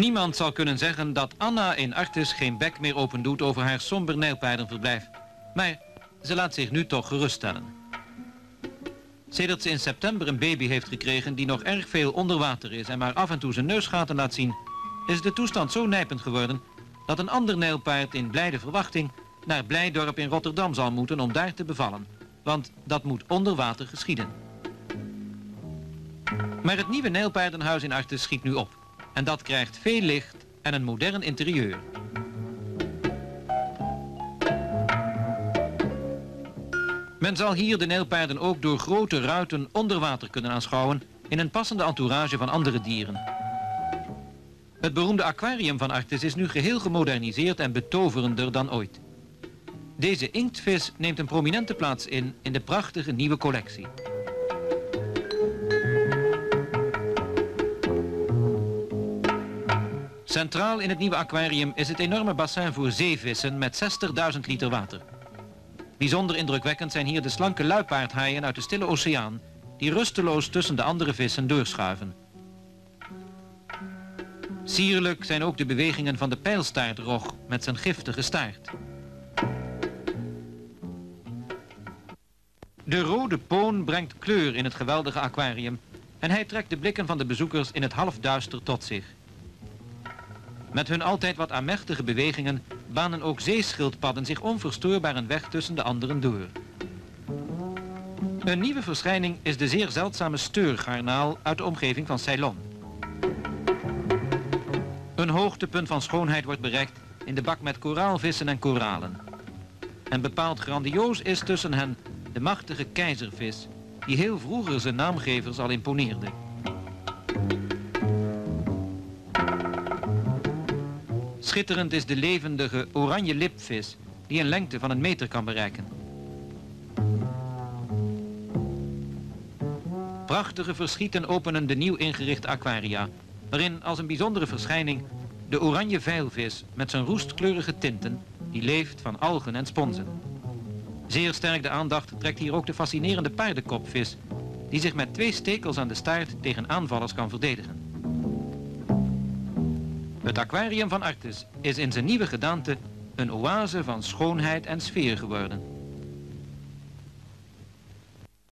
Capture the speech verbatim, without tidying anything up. Niemand zal kunnen zeggen dat Anna in Artis geen bek meer opendoet over haar somber nijlpaardenverblijf. Maar ze laat zich nu toch geruststellen. Sedert ze in september een baby heeft gekregen die nog erg veel onder water is en maar af en toe zijn neusgaten laat zien, is de toestand zo nijpend geworden dat een ander nijlpaard in blijde verwachting naar Blijdorp in Rotterdam zal moeten om daar te bevallen. Want dat moet onder water geschieden. Maar het nieuwe nijlpaardenhuis in Artis schiet nu op. En dat krijgt veel licht en een modern interieur. Men zal hier de nijlpaarden ook door grote ruiten onder water kunnen aanschouwen in een passende entourage van andere dieren. Het beroemde aquarium van Artis is nu geheel gemoderniseerd en betoverender dan ooit. Deze inktvis neemt een prominente plaats in in de prachtige nieuwe collectie. Centraal in het nieuwe aquarium is het enorme bassin voor zeevissen met zestigduizend liter water. Bijzonder indrukwekkend zijn hier de slanke luipaardhaaien uit de stille oceaan, die rusteloos tussen de andere vissen doorschuiven. Sierlijk zijn ook de bewegingen van de pijlstaartrog met zijn giftige staart. De rode poon brengt kleur in het geweldige aquarium en hij trekt de blikken van de bezoekers in het halfduister tot zich. Met hun altijd wat amechtige bewegingen banen ook zeeschildpadden zich onverstoorbaar een weg tussen de anderen door. Een nieuwe verschijning is de zeer zeldzame steurgarnaal uit de omgeving van Ceylon. Een hoogtepunt van schoonheid wordt bereikt in de bak met koraalvissen en koralen. En bepaald grandioos is tussen hen de machtige keizervis, die heel vroeger zijn naamgevers al imponeerde. Schitterend is de levendige oranje lipvis, die een lengte van een meter kan bereiken. Prachtige verschieten openen de nieuw ingerichte aquaria, waarin als een bijzondere verschijning de oranje vijlvis met zijn roestkleurige tinten, die leeft van algen en sponsen. Zeer sterk de aandacht trekt hier ook de fascinerende paardenkopvis, die zich met twee stekels aan de staart tegen aanvallers kan verdedigen. Het aquarium van Artis is in zijn nieuwe gedaante een oase van schoonheid en sfeer geworden.